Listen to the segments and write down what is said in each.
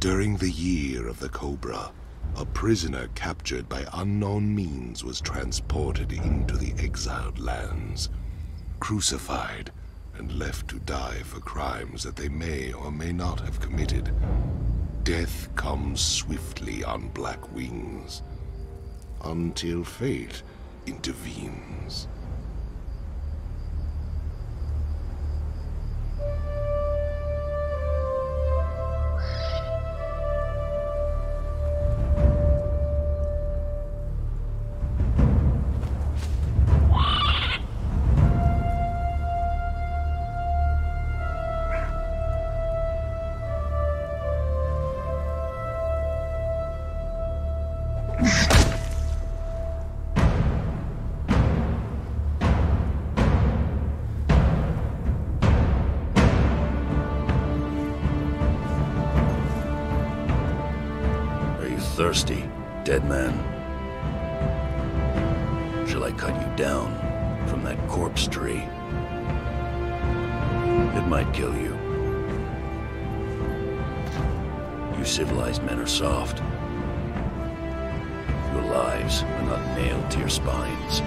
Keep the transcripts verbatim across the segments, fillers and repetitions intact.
During the year of the Cobra, a prisoner captured by unknown means was transported into the exiled lands, crucified, and left to die for crimes that they may or may not have committed. Death comes swiftly on black wings, until fate intervenes. Thirsty, dead man. Shall I cut you down from that corpse tree? It might kill you. You civilized men are soft. Your lives are not nailed to your spines.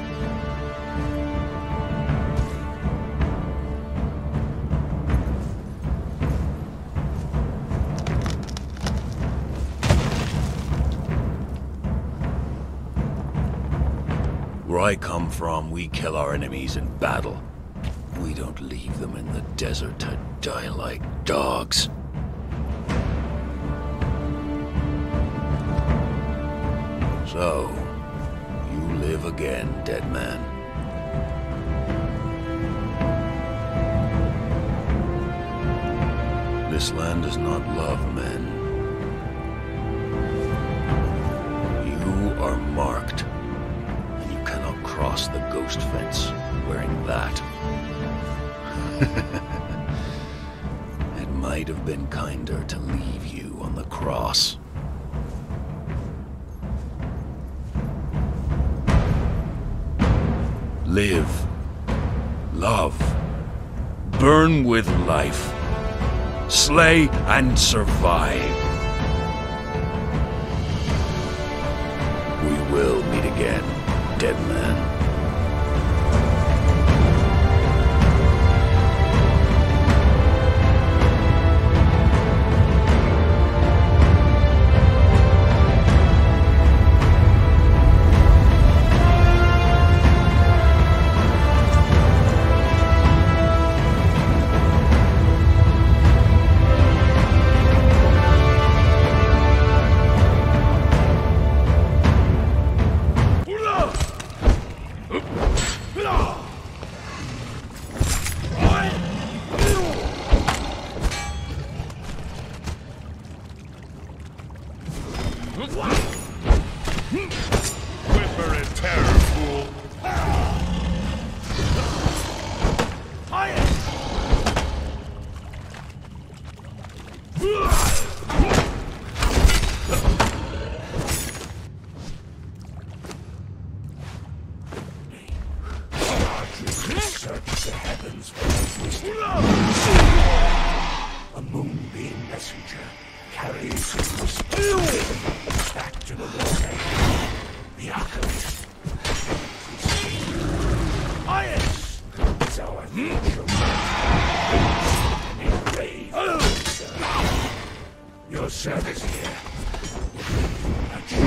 Where I come from, we kill our enemies in battle. We don't leave them in the desert to die like dogs. So, you live again, dead man. This land does not love men. You are marked. Cross the ghost fence wearing that. It might have been kinder to leave you on the cross. Live, love, burn with life, slay and survive. We will meet again, dead man. Whimper in terror, fool! Search the heavens for wisdom. A moonbeam messenger carries his wisdom back to the Lord, the alchemist. Iris! It's our mutual oh. Your service here will be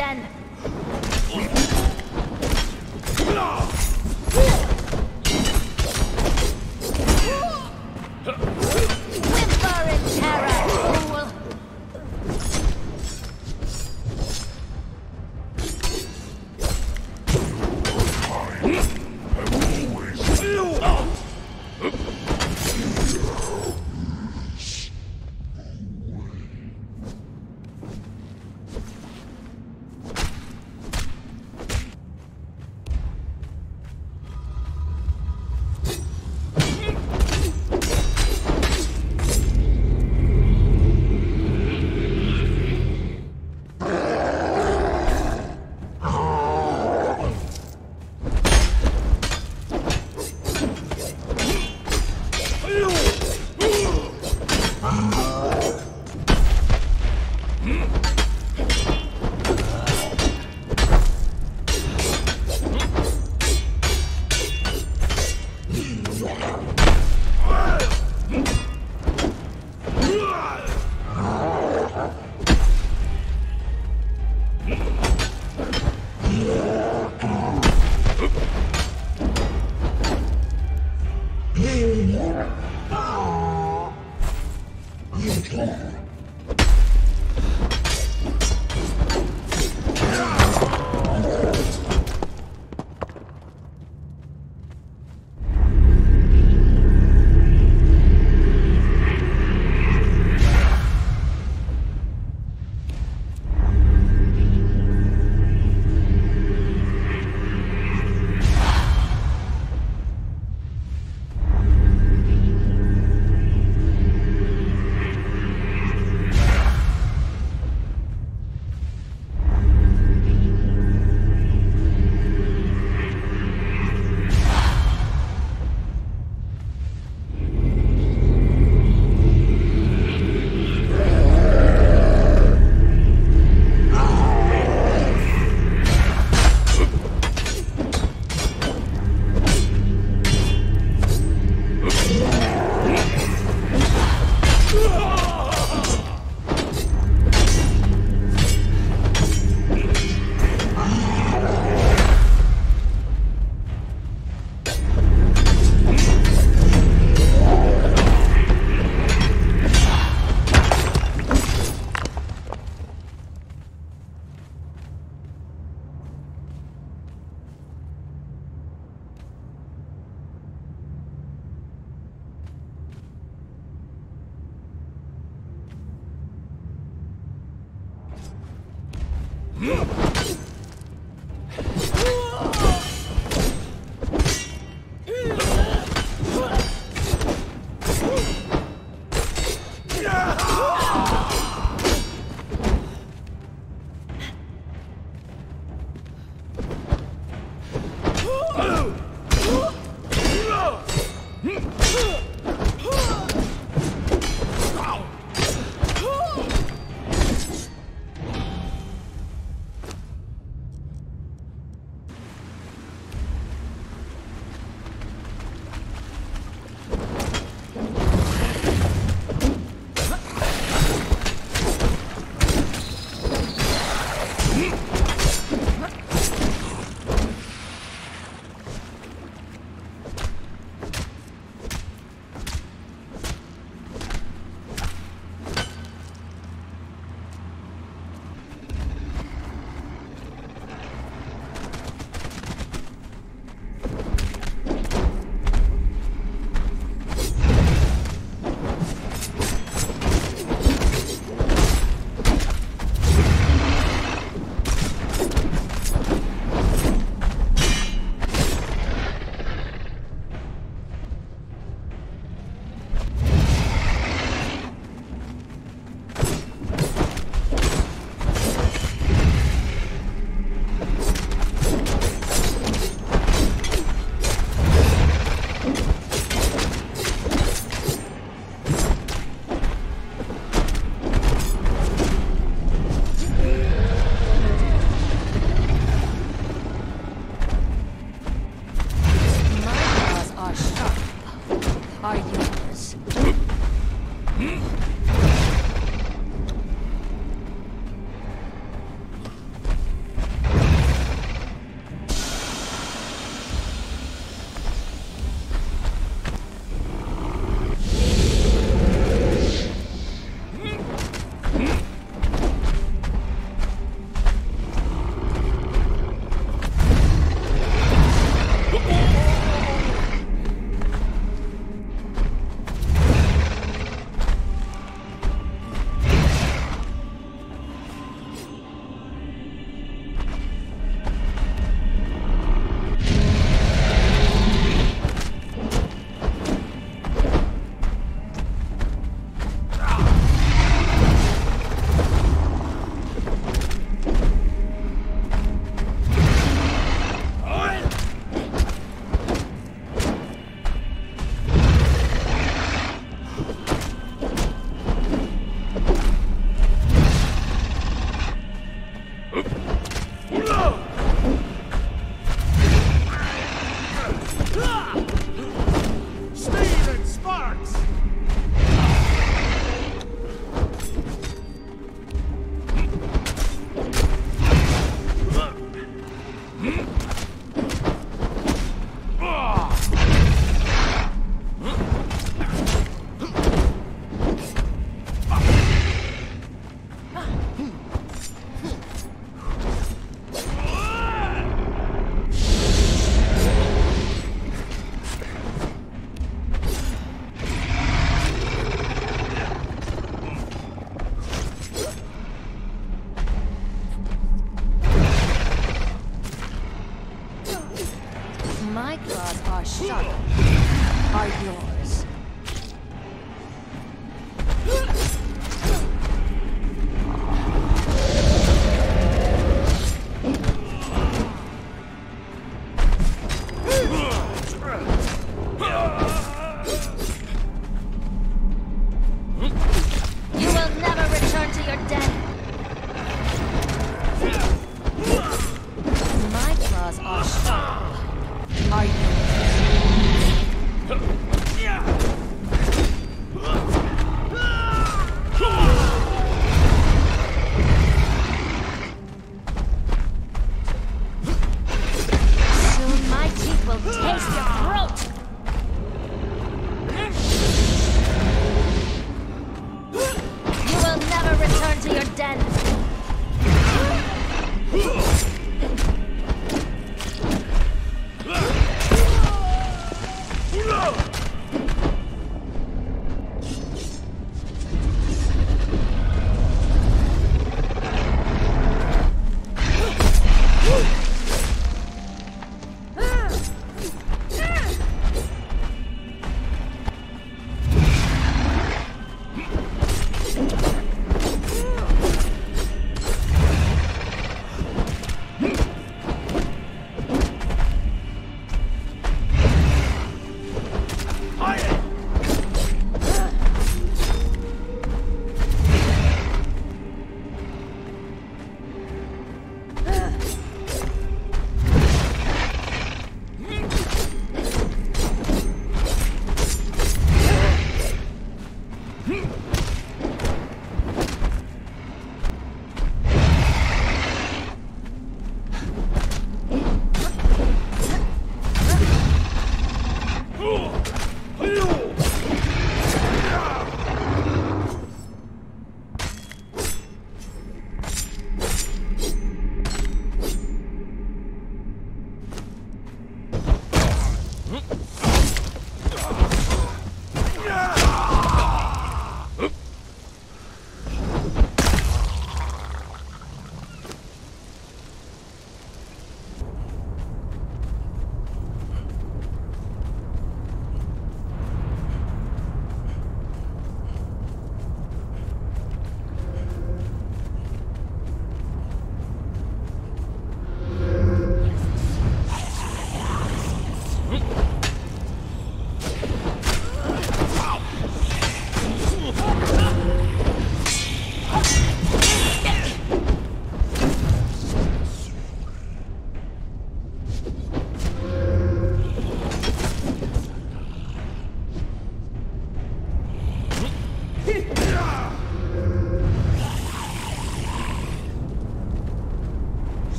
den. Whimper in terror, fool.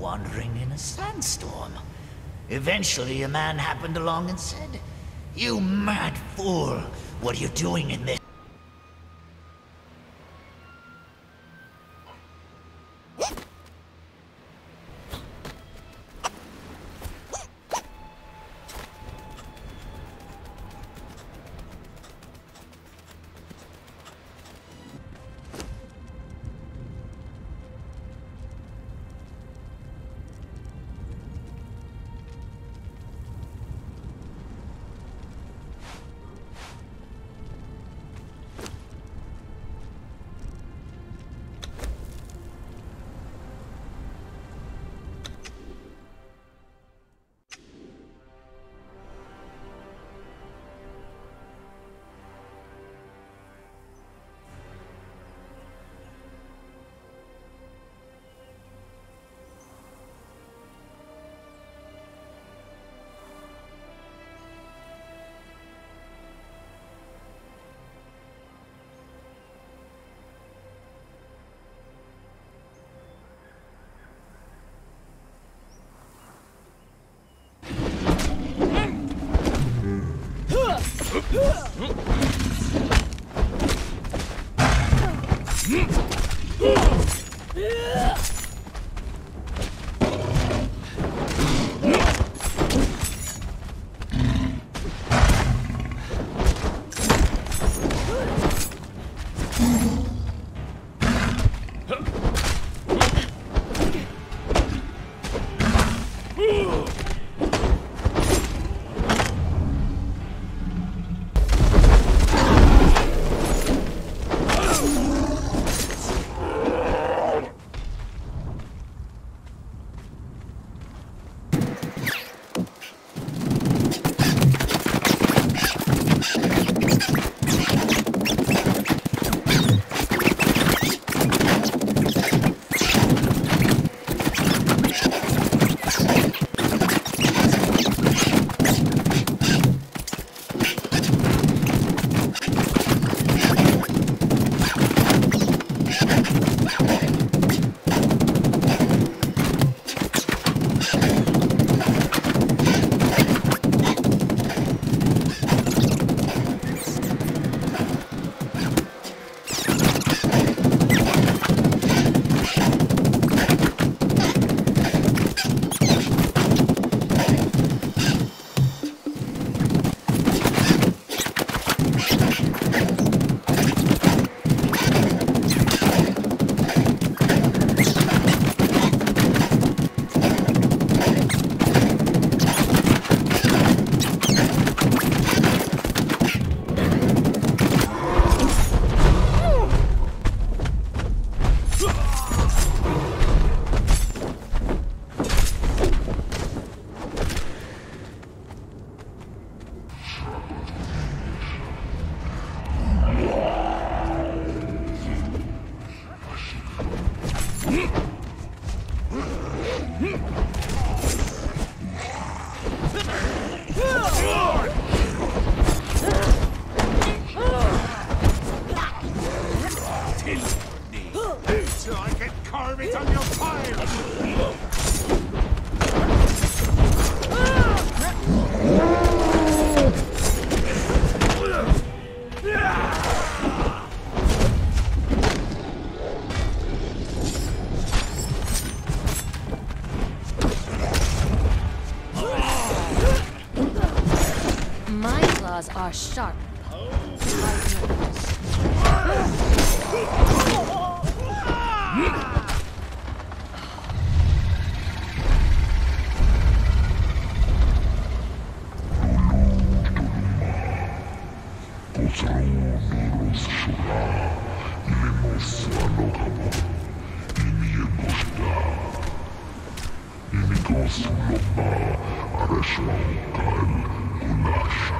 Wandering in a sandstorm. Eventually, a man happened along and said, "You mad fool, what are you doing in this?" claws are sharp. Inigo sulla barra, adesso non cade, non lascia.